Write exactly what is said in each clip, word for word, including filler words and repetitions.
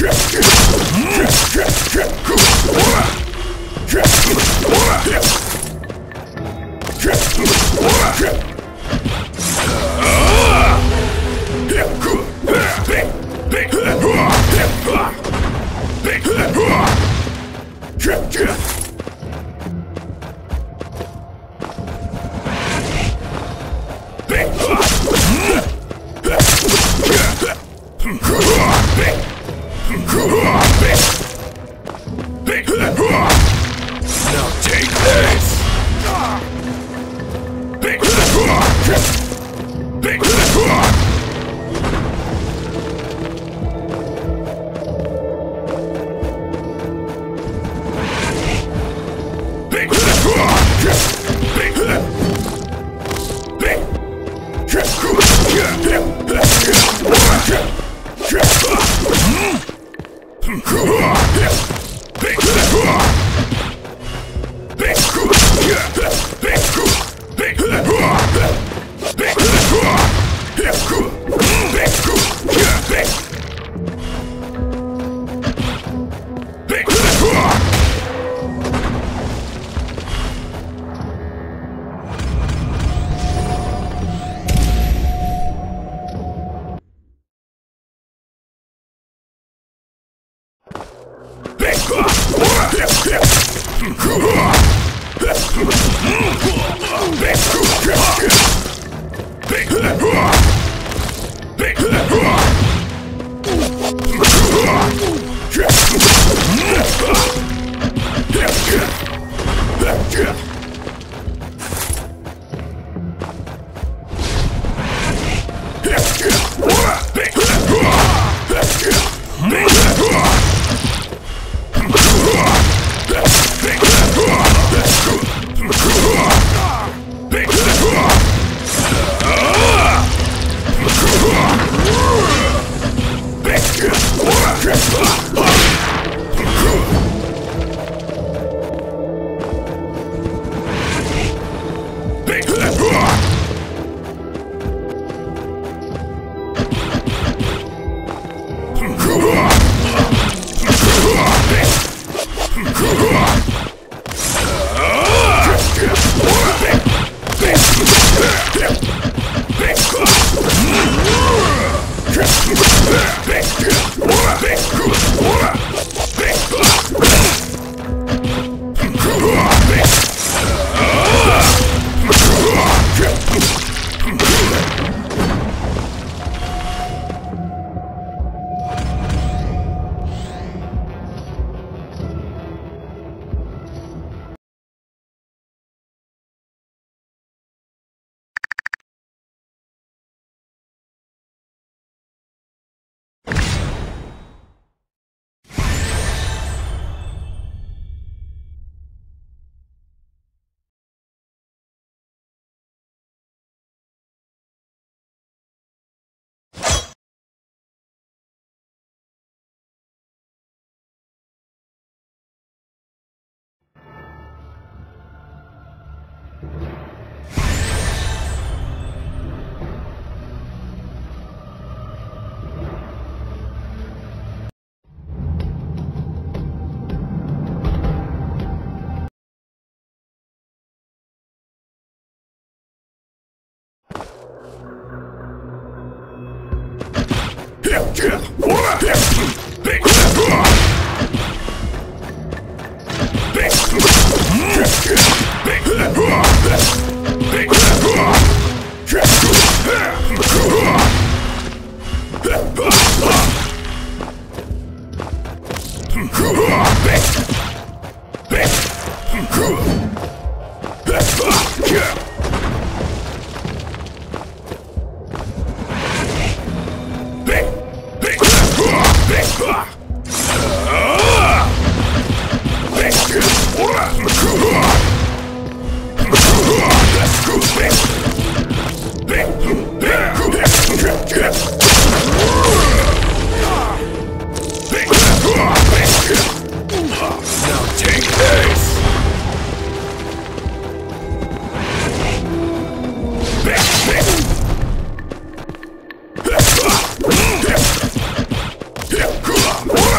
Yeah, what? Big What?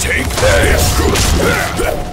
Take this!